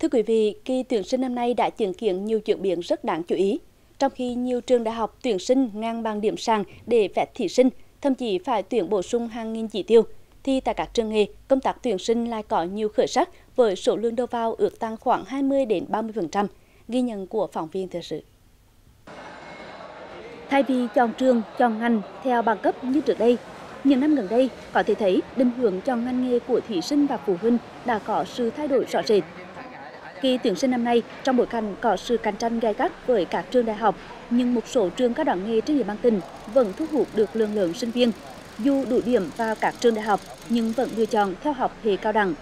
Thưa quý vị, kỳ tuyển sinh năm nay đã chứng kiến nhiều chuyển biến rất đáng chú ý. Trong khi nhiều trường đại học tuyển sinh ngang bằng điểm sàn để phép thí sinh, thậm chí phải tuyển bổ sung hàng nghìn chỉ tiêu, thì tại các trường nghề, công tác tuyển sinh lại có nhiều khởi sắc với số lượng đầu vào ước tăng khoảng 20–30%, ghi nhận của phóng viên thời sự. Thay vì chọn trường, chọn ngành theo bằng cấp như trước đây, những năm gần đây có thể thấy định hướng chọn ngành nghề của thí sinh và phụ huynh đã có sự thay đổi rõ rệt. Kỳ tuyển sinh năm nay, trong bối cảnh có sự cạnh tranh gay gắt với các trường đại học, nhưng một số trường cao đẳng nghề trên địa bàn tỉnh vẫn thu hút được lượng lớn sinh viên. Dù đủ điểm vào các trường đại học, nhưng vẫn lựa chọn theo học hệ cao đẳng.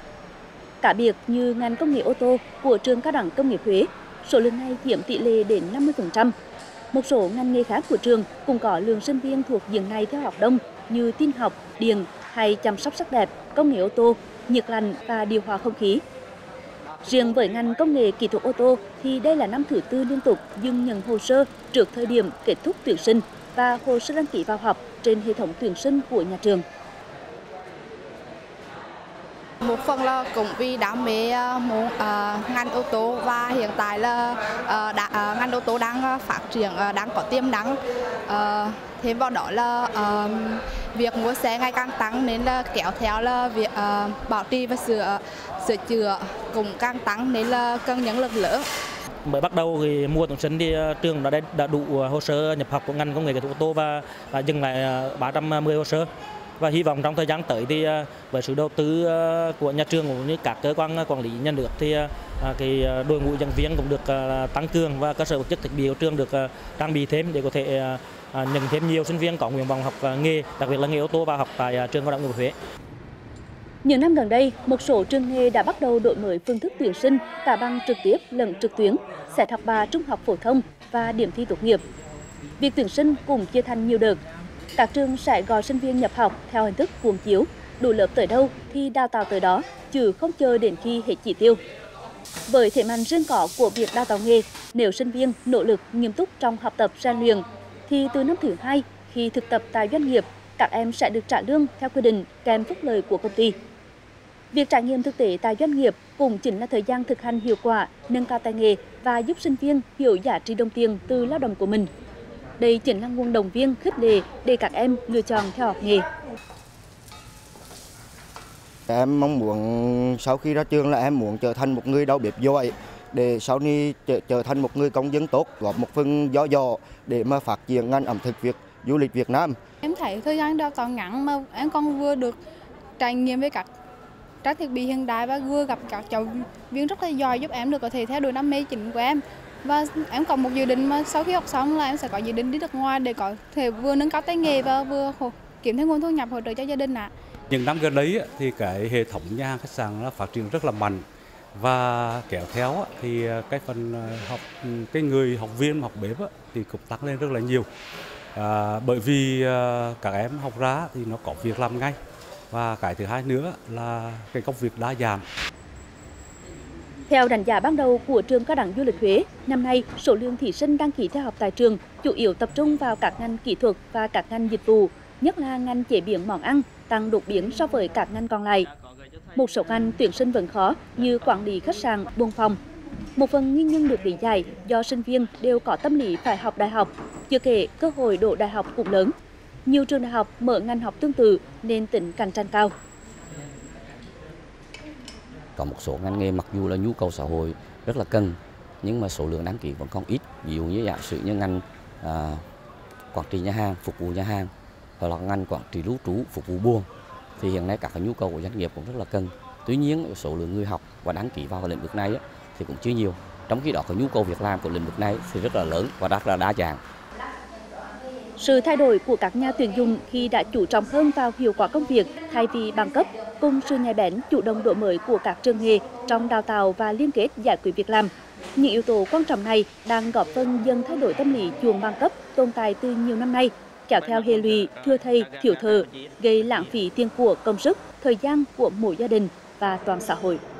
Cá biệt như ngành công nghệ ô tô của trường Cao đẳng Công nghiệp Huế, số lượng này chiếm tỷ lệ đến 50%. Một số ngành nghề khác của trường cũng có lượng sinh viên thuộc diện này theo học đông như tin học, điện hay chăm sóc sắc đẹp, công nghệ ô tô, nhiệt lạnh và điều hòa không khí. Riêng với ngành công nghệ kỹ thuật ô tô thì đây là năm thứ tư liên tục dừng nhận hồ sơ trước thời điểm kết thúc tuyển sinh và hồ sơ đăng ký vào học trên hệ thống tuyển sinh của nhà trường. Một phần là cũng vì đam mê ngành ô tô và hiện tại là ngành ô tô đang phát triển, đang có tiềm năng. Thêm vào đó là việc mua xe ngày càng tăng nên là kéo theo là việc bảo trì và sửa chữa cũng càng tăng nên là cần nhân lực lớn. Mới bắt đầu thì mùa tuyển sinh thì trường đã đủ hồ sơ nhập học của ngành công nghệ kỹ thuật ô tô và dừng lại 310 hồ sơ. Và hy vọng trong thời gian tới thì với sự đầu tư của nhà trường cũng như các cơ quan quản lý nhà nước thì cái đội ngũ giảng viên cũng được tăng cường và cơ sở vật chất thiết bị của trường được trang bị thêm để có thể nhận thêm nhiều sinh viên có nguyện vọng học nghề, đặc biệt là nghề ô tô và học tại trường Cao đẳng Công nghiệp Huế. Những năm gần đây, một số trường nghề đã bắt đầu đổi mới phương thức tuyển sinh cả bằng trực tiếp lẫn trực tuyến, xét học bạ trung học phổ thông và điểm thi tốt nghiệp. Việc tuyển sinh cũng chia thành nhiều đợt. Các trường sẽ gọi sinh viên nhập học theo hình thức cuộn chiếu, đủ lớp tới đâu thì đào tạo tới đó, chứ không chờ đến khi hết chỉ tiêu. Với thế mạnh riêng có của việc đào tạo nghề, nếu sinh viên nỗ lực nghiêm túc trong học tập rèn luyện, thì từ năm thứ hai khi thực tập tại doanh nghiệp, các em sẽ được trả lương theo quy định kèm phúc lợi của công ty. Việc trải nghiệm thực tế tại doanh nghiệp cũng chính là thời gian thực hành hiệu quả, nâng cao tay nghề và giúp sinh viên hiểu giá trị đồng tiền từ lao động của mình. Đây chính là nguồn động viên khích lệ để các em lựa chọn theo học nghề. Em mong muốn sau khi ra trường là em muốn trở thành một người đầu bếp giỏi để sau này trở thành một người công dân tốt, góp một phần nhỏ nhỏ để mà phát triển ngành ẩm thực Việt, du lịch Việt Nam. Em thấy thời gian đó còn ngắn mà em còn vừa được trải nghiệm với các trang thiết bị hiện đại và vừa gặp các cháu viên rất là giỏi, giúp em được có thể theo đuổi đam mê chính của em. Và em có một dự định mà sau khi học xong là em sẽ có dự định đi nước ngoài để có thể vừa nâng cao tay nghề và vừa kiếm thêm nguồn thu nhập hỗ trợ cho gia đình ạ. Những năm gần đấy thì cái hệ thống nhà hàng khách sạn nó phát triển rất là mạnh và kéo theo thì cái phần người học viên học bếp thì cũng tăng lên rất là nhiều. Bởi vì các em học ra thì nó có việc làm ngay và cái thứ hai nữa là cái công việc đa dạng. Theo đánh giá ban đầu của trường Cao đẳng Du lịch Huế, năm nay số lượng thí sinh đăng ký theo học tại trường chủ yếu tập trung vào các ngành kỹ thuật và các ngành dịch vụ, nhất là ngành chế biến món ăn tăng đột biến so với các ngành còn lại. Một số ngành tuyển sinh vẫn khó như quản lý khách sạn, buôn phòng. Một phần nguyên nhân được lý giải do sinh viên đều có tâm lý phải học đại học, chưa kể cơ hội đỗ đại học cũng lớn. Nhiều trường đại học mở ngành học tương tự nên tính cạnh tranh cao. Có một số ngành nghề mặc dù là nhu cầu xã hội rất là cần nhưng mà số lượng đăng ký vẫn còn ít. Ví dụ như giả sử như ngành quản trị nhà hàng, phục vụ nhà hàng hoặc là ngành quản trị lưu trú, phục vụ buôn thì hiện nay các nhu cầu của doanh nghiệp cũng rất là cần. Tuy nhiên số lượng người học và đăng ký vào lĩnh vực này thì cũng chưa nhiều. Trong khi đó cái nhu cầu việc làm của lĩnh vực này thì rất là lớn và rất là đa dạng. Sự thay đổi của các nhà tuyển dụng khi đã chú trọng hơn vào hiệu quả công việc thay vì bằng cấp, cùng sự nhạy bén chủ động đổi mới của các trường nghề trong đào tạo và liên kết giải quyết việc làm. Những yếu tố quan trọng này đang góp phần dần thay đổi tâm lý chuộng bằng cấp tồn tại từ nhiều năm nay, kéo theo hệ lụy thưa thầy, thiểu thợ, gây lãng phí tiền của công sức, thời gian của mỗi gia đình và toàn xã hội.